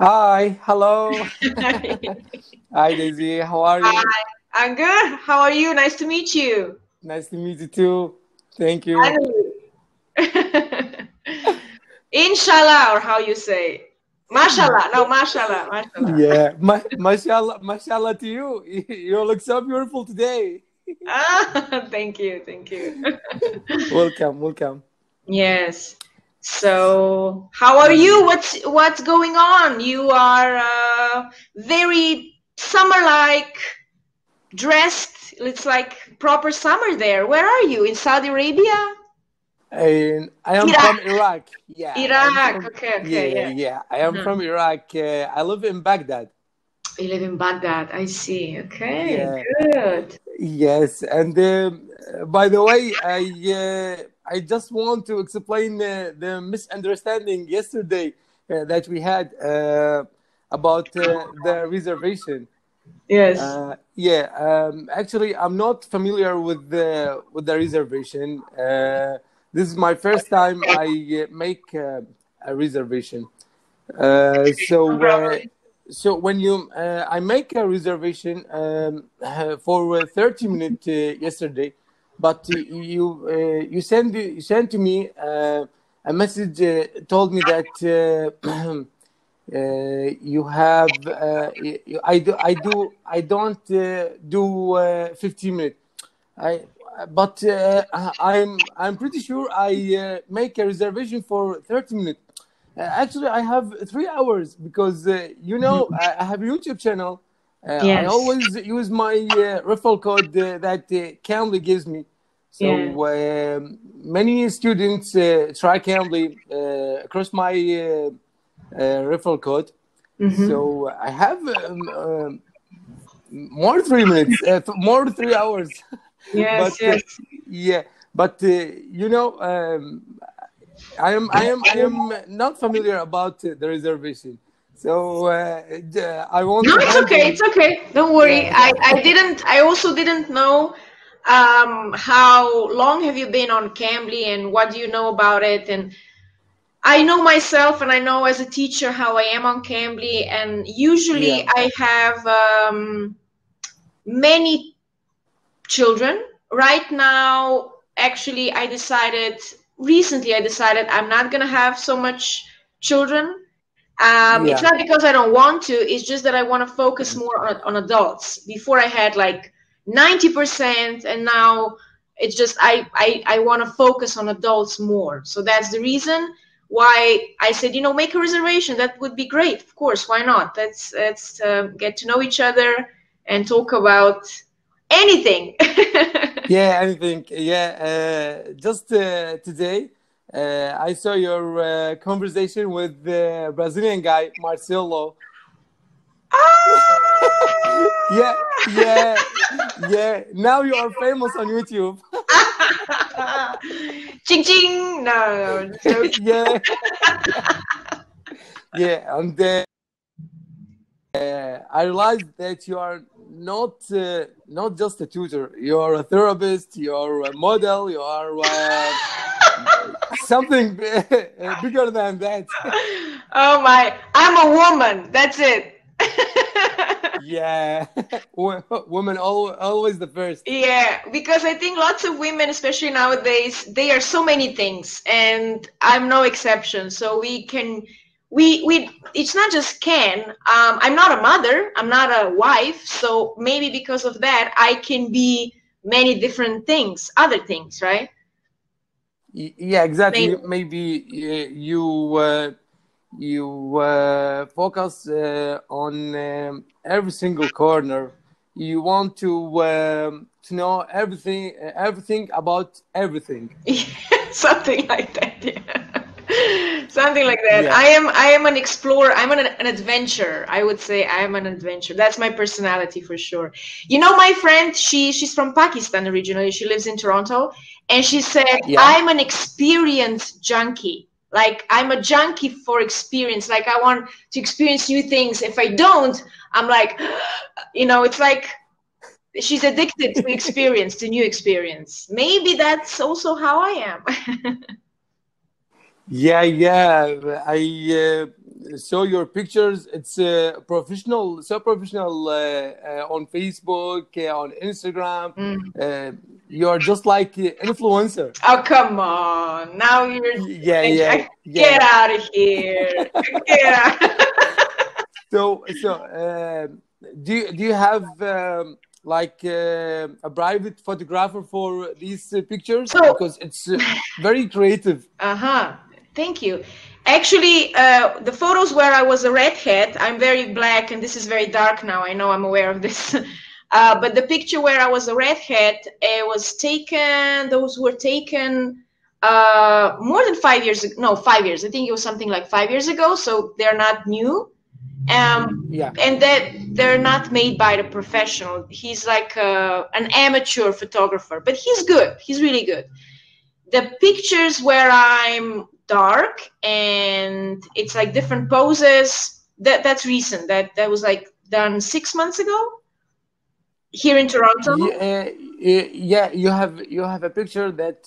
Hi, hello. Hi, Daisy. How are you? Hi, I'm good. How are you? Nice to meet you. Nice to meet you too. Thank you. Inshallah, or how you say? Mashallah. No, mashallah. Mashallah. Yeah, mashallah. Mashallah to you. You look so beautiful today. Ah, thank you. Thank you. Welcome. Welcome. Yes. So, how are you? What's going on? You are very summer-like dressed. It's like proper summer there. Where are you? In Saudi Arabia? I am Iraq. From Iraq. Yeah. Iraq. Okay. Yeah. I am from Iraq. I live in Baghdad. You live in Baghdad. I see. Okay. Yeah. Good. Yes. And by the way, I just want to explain the misunderstanding yesterday that we had about the reservation. Yes. Actually, I'm not familiar with the reservation. This is my first time I make a reservation. So when you I make a reservation for 30 minutes yesterday. But you sent to me a message told me that you have I don't do 15 minutes. I'm pretty sure I make a reservation for 30 minutes. Actually, I have 3 hours because I have a YouTube channel. Yes. I always use my referral code that Cambly gives me. So many students try Cambly across my referral code. Mm-hmm. So I have more 3 minutes, more 3 hours. Yes, but, yes. But I am not familiar about the reservation. So I won't. No, it's okay. It's okay. Don't worry. I also didn't know how long have you been on Cambly and what do you know about it. And I know myself, and I know as a teacher how I am on Cambly. And usually I have many children. Right now, actually, I decided I'm not gonna have so much children. It's not because I don't want to, it's just that I want to focus more on adults. Before I had like 90% and now it's just I want to focus on adults more. So that's the reason why I said, make a reservation. That would be great. Of course, why not? Let's get to know each other and talk about anything. Anything. Just today. I saw your conversation with the Brazilian guy, Marcelo. Ah! Yeah. Now you are famous on YouTube. Ching ching. No. And I realized that you are not just a tutor. You are a therapist. You are a model. You are. Something bigger than that. Oh my! I'm a woman. That's it. Women always the first. Yeah, because I think lots of women, especially nowadays, they are so many things, and I'm no exception. So we it's not just can. I'm not a mother. I'm not a wife. So maybe because of that, I can be many different things, other things, right? Yeah, exactly. Maybe you focus on every single corner. You want to know everything about everything. Something like that. Yeah. Something like that. Yeah. I am an explorer. I'm an adventurer. I would say I am an adventurer. That's my personality for sure. My friend, she's from Pakistan originally. She lives in Toronto. And she said, I'm an experience junkie. Like, I'm a junkie for experience. Like, I want to experience new things. If I don't, I'm like, it's like she's addicted to experience, to new experience. Maybe that's also how I am. I saw your pictures. It's professional, so professional on Facebook, on Instagram. You're just like an influencer. Oh, come on. Now you're... Get out of here. So, do you have... Like a private photographer for these pictures, because it's very creative. Thank you. Actually, the photos where I was a redhead, I'm very black and this is very dark now. I know, I'm aware of this. But the picture where I was a redhead, it was taken. Those were taken more than 5 years ago. No, 5 years. I think it was something like 5 years ago. So they're not new. And that they're not made by the professional. He's like an amateur photographer, but he's good. He's really good. The pictures where I'm dark and it's like different poses, that's recent. That was like done 6 months ago here in Toronto. Yeah, you have a picture that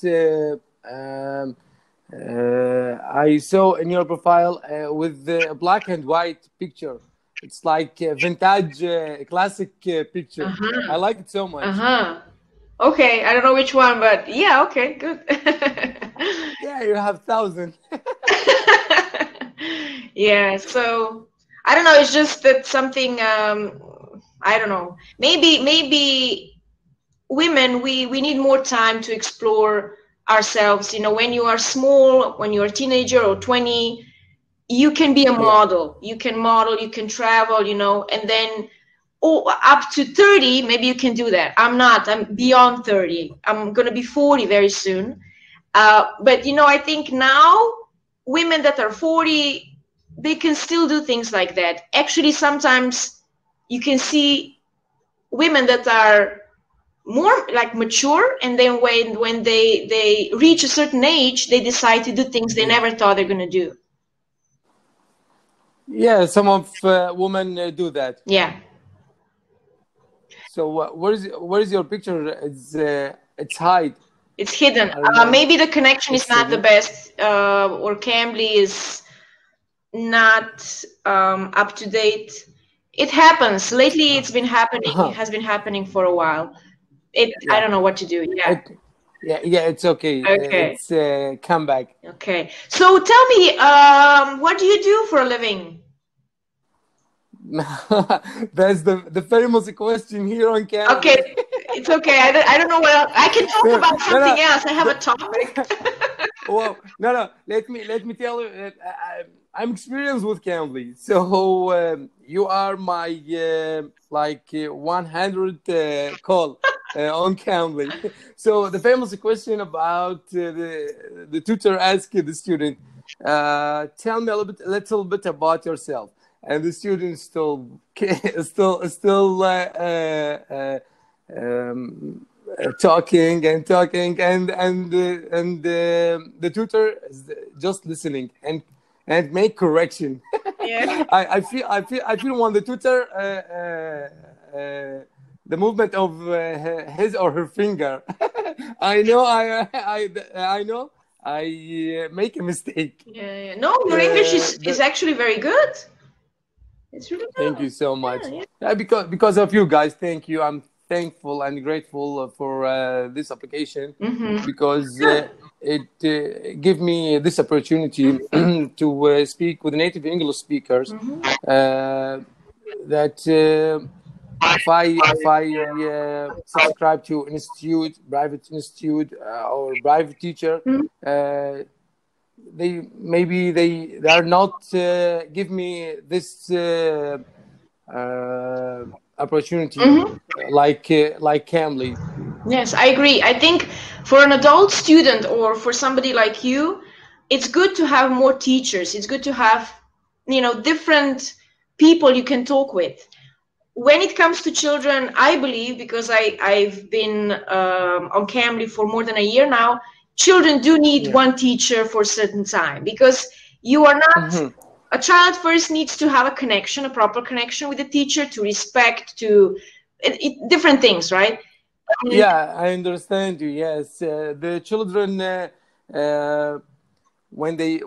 I saw in your profile with the black and white picture. It's like a vintage, classic picture. I like it so much. Okay, I don't know which one, but yeah, okay, good. Yeah, you have 1,000. Yeah, so I don't know. It's just that something. I don't know. Maybe women, we need more time to explore ourselves. You know, when you are small, when you're a teenager or 20, you can be a model, you can travel, you know, and then up to 30, maybe you can do that. I'm beyond 30. I'm going to be 40 very soon. But, you know, I think now women that are 40, they can still do things like that. Actually, sometimes you can see women that are more like mature, and then when they reach a certain age, they decide to do things they never thought they're gonna do. Yeah, some of women do that. Yeah. So where is your picture? It's hide. It's hidden. Maybe the connection is not the best, or Cambly is not up to date. It happens lately. It's been happening. It has been happening for a while. I don't know what to do. It's okay. It's comeback. Okay. So tell me, what do you do for a living? That's the famous question here on Canada. Okay, it's okay. I don't know what else. I can talk about something else. I have a topic. Well, no. Let me tell you. I'm experienced with Cambly, so you are my 100 call. On Cambly. So the famous question about the tutor asked the student, tell me a little bit about yourself, and the student still talking and the tutor is just listening and make correction. Yeah. I feel when the tutor the movement of his or her finger. I know I make a mistake. Yeah. No, your English is actually very good. It's really good. Thank you so much. Yeah. Because of you guys, thank you. I'm thankful and grateful for this application because it gave me this opportunity to speak with native English speakers that. If I subscribe to institute, private institute, or private teacher, they are not give me this opportunity like Cambly. Yes, I agree. I think for an adult student or for somebody like you, it's good to have more teachers. It's good to have different people you can talk with. When it comes to children, I believe, because I've been on Cambly for more than a year now, children do need one teacher for a certain time, because you are not, a child first needs to have a proper connection with the teacher, to respect, to different things, right? I understand you, yes. The children when they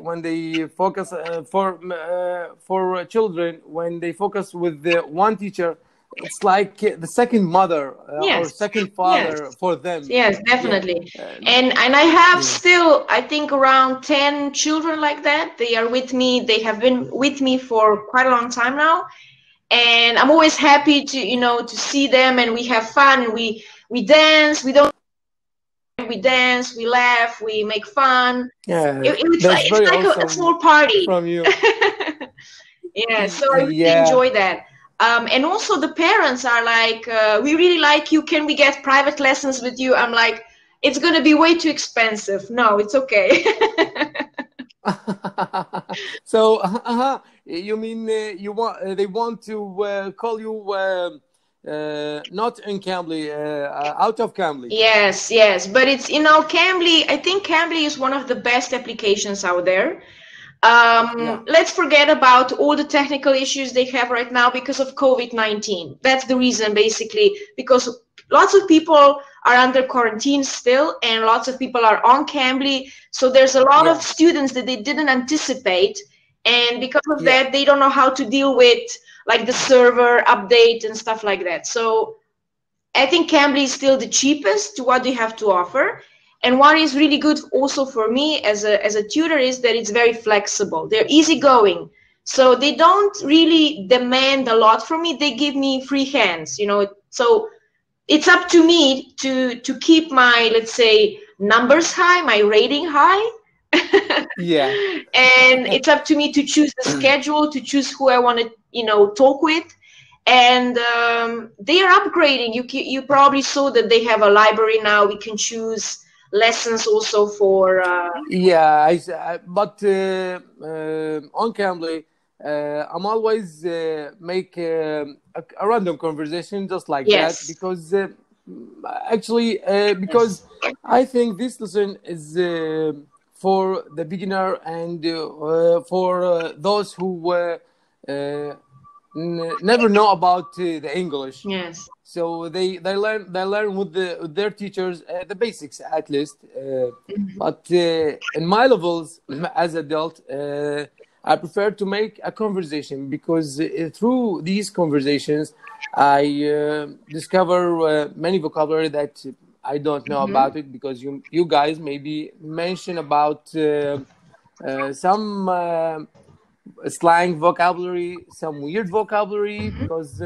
focus for children, when they focus with the one teacher, it's like the second mother or second father for them. Yes, definitely. And I have still, I think, around 10 children like that. They are with me. They have been with me for quite a long time now. And I'm always happy to, you know, to see them, and we have fun. And we dance. We dance. We laugh. We make fun. Yeah, it's like awesome a small party from you. Yeah, so I really enjoy that. And also the parents are like, we really like you. Can we get private lessons with you? I'm like, it's going to be way too expensive. No, it's okay. So, you mean you want? They want to call you not in Cambly, out of Cambly. Yes, yes, but it's, you know, Cambly. I think Cambly is one of the best applications out there. Let's forget about all the technical issues they have right now because of COVID-19. That's the reason, basically, because lots of people are under quarantine still, and lots of people are on Cambly. So there's a lot of students that they didn't anticipate, and because of that, they don't know how to deal with like the server update and stuff like that. So I think Cambly is still the cheapest to what they have to offer. And what is really good also for me as a tutor is that it's very flexible. They're easygoing. So they don't really demand a lot from me. They give me free hands, you know. So it's up to me to keep my, let's say, numbers high, my rating high. Yeah. And it's up to me to choose the schedule, to choose who I want to, you know, talk with. And they are upgrading. You probably saw that they have a library now. We can choose lessons also for on Cambly I'm always make a random conversation just like that, because I think this lesson is for the beginner, and for those who never know about the English. Yes. So they learn with their teachers the basics at least. But in my levels as adult, I prefer to make a conversation, because through these conversations, I discover many vocabulary that I don't know about it, because you guys maybe mention about some slang vocabulary, some weird vocabulary, because.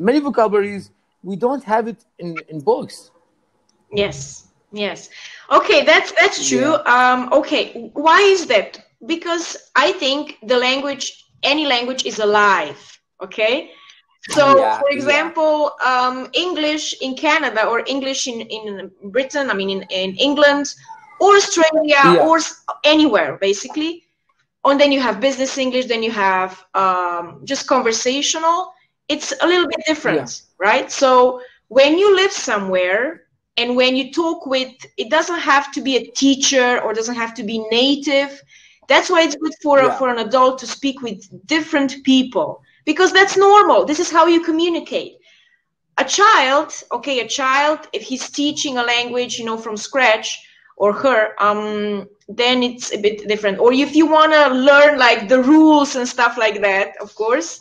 Many vocabularies, we don't have it in books. Yes, yes. Okay, that's true. Okay, why is that? Because I think the language, any language is alive, okay? So, for example, English in Canada, or English in Britain, I mean in England, or Australia, or anywhere, basically. And then you have business English, then you have just conversational. It's a little bit different, right? So when you live somewhere and when you talk with, it doesn't have to be a teacher or doesn't have to be native. That's why it's good for an adult to speak with different people, because that's normal. This is how you communicate. A child, if he's teaching a language, you know, from scratch, or her, then it's a bit different. Or if you want to learn like the rules and stuff like that, of course.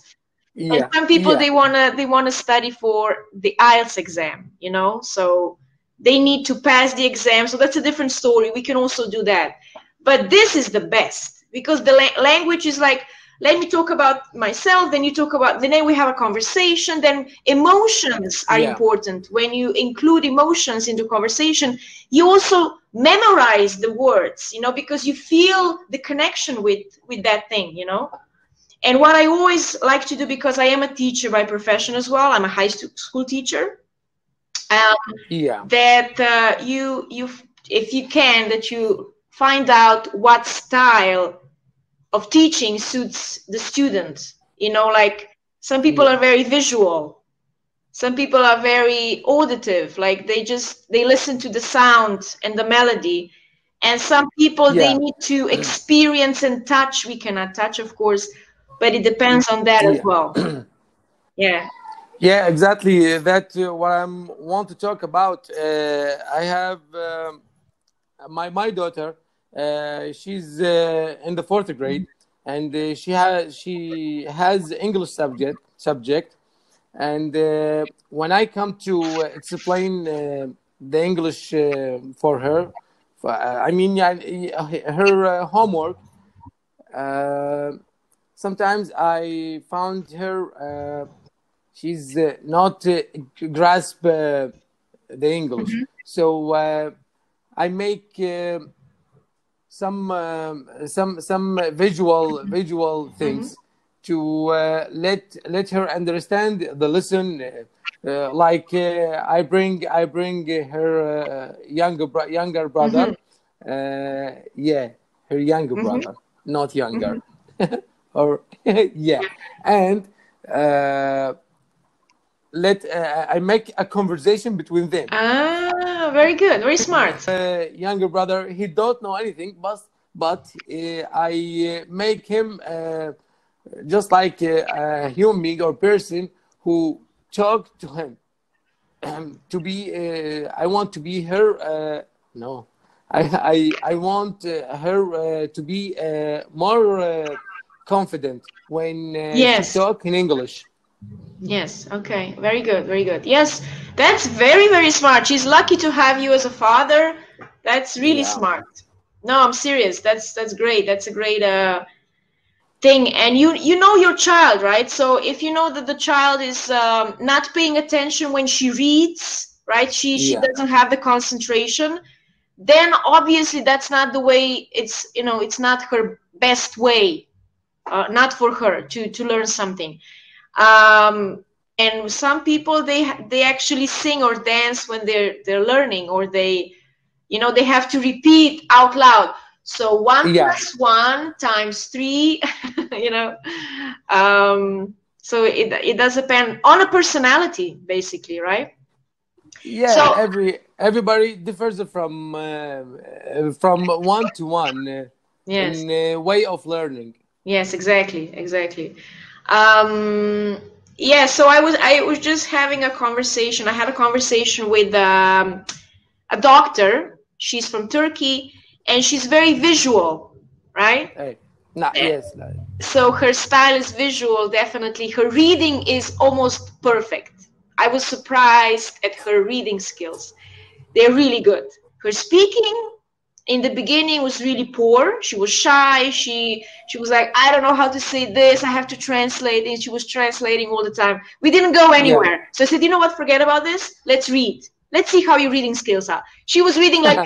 Yeah, and some people they wanna study for the IELTS exam, you know, so they need to pass the exam. So that's a different story. We can also do that, but this is the best, because the language is like, let me talk about myself, then you talk about, then we have a conversation. Then emotions are important. When you include emotions into conversation, you also memorize the words, you know, because you feel the connection with that thing, you know. And what I always like to do, because I am a teacher by profession as well, I'm a high school teacher, that if you find out what style of teaching suits the student. You know, like some people are very visual, some people are very auditive, like they listen to the sound and the melody. And some people, they need to experience and touch. We cannot touch, of course, but it depends on that as well. Yeah, exactly. That's what I want to talk about. I have my daughter. she's in the 4th grade, and she has English subject. And when I come to explain the English for her, I mean her homework, sometimes I found her she's not grasp the English. Mm-hmm. So I make some visual things. Mm-hmm. To let her understand the lesson, like I bring her younger brother, mm-hmm. Her younger mm-hmm. brother, not younger, mm-hmm. or yeah, and I make a conversation between them. Ah, very good, very smart. Younger brother, he don't know anything, but I make him. Just like a human being or person who talked to him, I want her to be more confident when she talk in English. Yes. Okay. Very good. Very good. Yes, that's very, very smart. She's lucky to have you as a father. That's really smart. No, I'm serious. That's great. That's a great. Thing. And you know your child, right? So if you know that the child is not paying attention when she reads, right, she doesn't have the concentration, then obviously that's not the way, it's not her best way, not for her to learn something. And some people, they actually sing or dance when they're learning, or they have to repeat out loud. So 1 + 1 × 3, so it does depend on a personality, basically, right? Yeah, so, everybody differs from one to one in a way of learning. Yes, exactly. So I was just having a conversation. I had a conversation with a doctor. She's from Turkey. And she's very visual, right? Hey, yes. So her style is visual, definitely. Her reading is almost perfect. I was surprised at her reading skills. They're really good. Her speaking in the beginning was really poor. She was shy. She was like, I don't know how to say this. I have to translate. And she was translating all the time. We didn't go anywhere. Yeah. So I said, you know what? Forget about this. Let's read. Let's see how your reading skills are. She was reading like...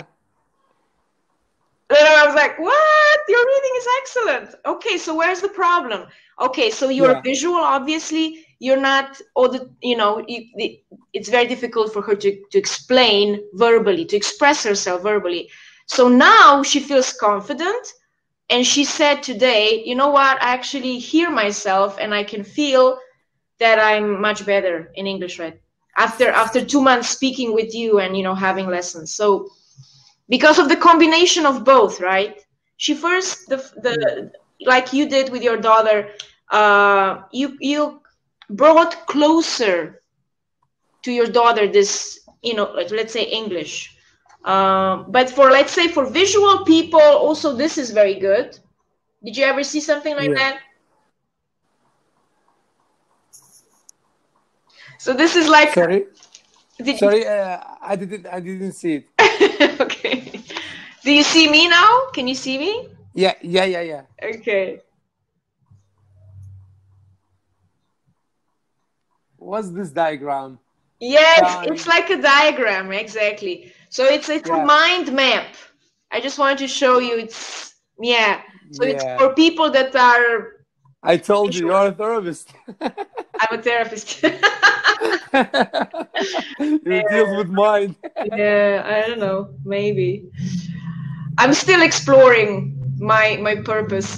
Then I was like, what? Your reading is excellent. Okay, so where's the problem? Okay, so you're visual, obviously. You're not, it's very difficult for her to explain verbally, to express herself verbally. So now she feels confident. And she said today, you know what? I actually hear myself and I can feel that I'm much better in English, right? After 2 months speaking with you and, having lessons. So... because of the combination of both, right? She first, like you did with your daughter, you brought closer to your daughter this, let's say English. But for visual people, also this is very good. Did you ever see something like that? So this is like... Sorry? I didn't see it. Okay. Do you see me now? Can you see me? Yeah. Okay. What's this diagram? Yeah, it's like a diagram, exactly. So it's a mind map. I just wanted to show you. It's for people that are... I told you, you're a therapist. I'm a therapist. It deals with mine. I don't know. Maybe I'm still exploring my purpose.